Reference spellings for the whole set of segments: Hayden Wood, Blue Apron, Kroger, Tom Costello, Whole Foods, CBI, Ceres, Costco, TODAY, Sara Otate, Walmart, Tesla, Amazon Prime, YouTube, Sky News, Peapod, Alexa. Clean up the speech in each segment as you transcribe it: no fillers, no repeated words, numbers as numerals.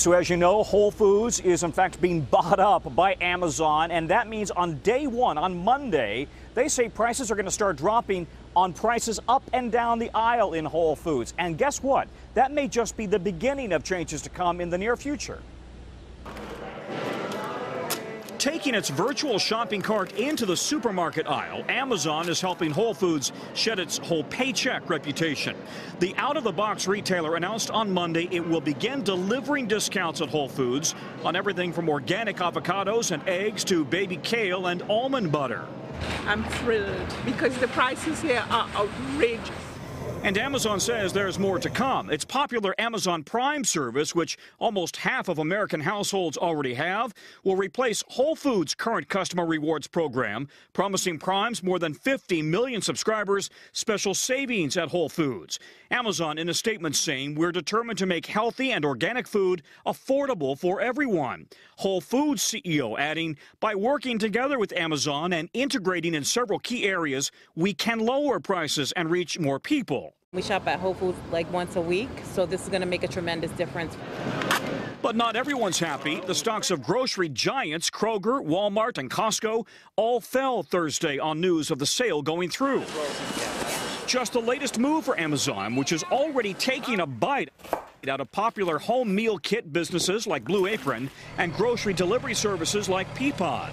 So as you know, Whole Foods is in fact being bought up by Amazon, and that means on day one, on Monday, they say prices are going to start dropping on prices up and down the aisle in Whole Foods. And guess what? That may just be the beginning of changes to come in the near future. Taking its virtual shopping cart into the supermarket aisle, Amazon is helping Whole Foods shed its whole paycheck reputation. The out-of-the-box retailer announced on Monday it will begin delivering discounts at Whole Foods on everything from organic avocados and eggs to baby kale and almond butter. I'm thrilled because the prices here are outrageous. And Amazon says there's more to come. Its popular Amazon Prime service, which almost half of American households already have, will replace Whole Foods' current customer rewards program, promising Prime's more than 50 million subscribers special savings at Whole Foods. Amazon, in a statement, saying, "We're determined to make healthy and organic food affordable for everyone." Whole Foods CEO adding, "By working together with Amazon and integrating in several key areas, we can lower prices and reach more people." We shop at Whole Foods like once a week, so this is going to make a tremendous difference. But not everyone's happy. The stocks of grocery giants Kroger, Walmart, and Costco all fell Thursday on news of the sale going through. Just the latest move for Amazon, which is already taking a bite out of popular home meal kit businesses like Blue Apron and grocery delivery services like Peapod.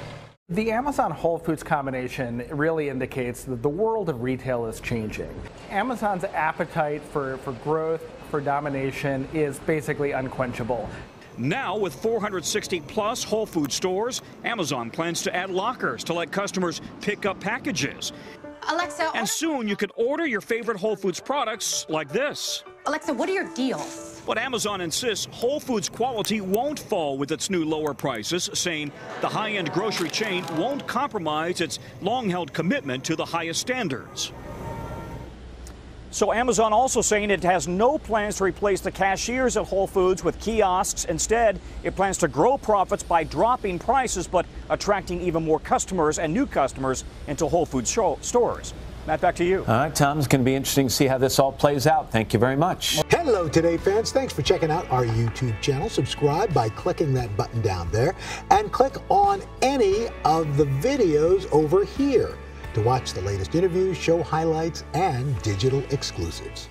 The Amazon Whole Foods combination really indicates that the world of retail is changing. Amazon's appetite for growth, for domination, is basically unquenchable. Now, with 460-plus Whole Foods stores, Amazon plans to add lockers to let customers pick up packages. Alexa, and soon you can order your favorite Whole Foods products like this. Alexa, what are your deals? But Amazon insists Whole Foods quality won't fall with its new lower prices, saying the high-end grocery chain won't compromise its long-held commitment to the highest standards. So Amazon also saying it has no plans to replace the cashiers at Whole Foods with kiosks. Instead, it plans to grow profits by dropping prices, but attracting even more customers and new customers into Whole Foods stores. Matt, back to you. All right, Tom, it's going to be interesting to see how this all plays out. Thank you very much. Hello, Today fans. Thanks for checking out our YouTube channel. Subscribe by clicking that button down there and click on any of the videos over here to watch the latest interviews, show highlights, and digital exclusives.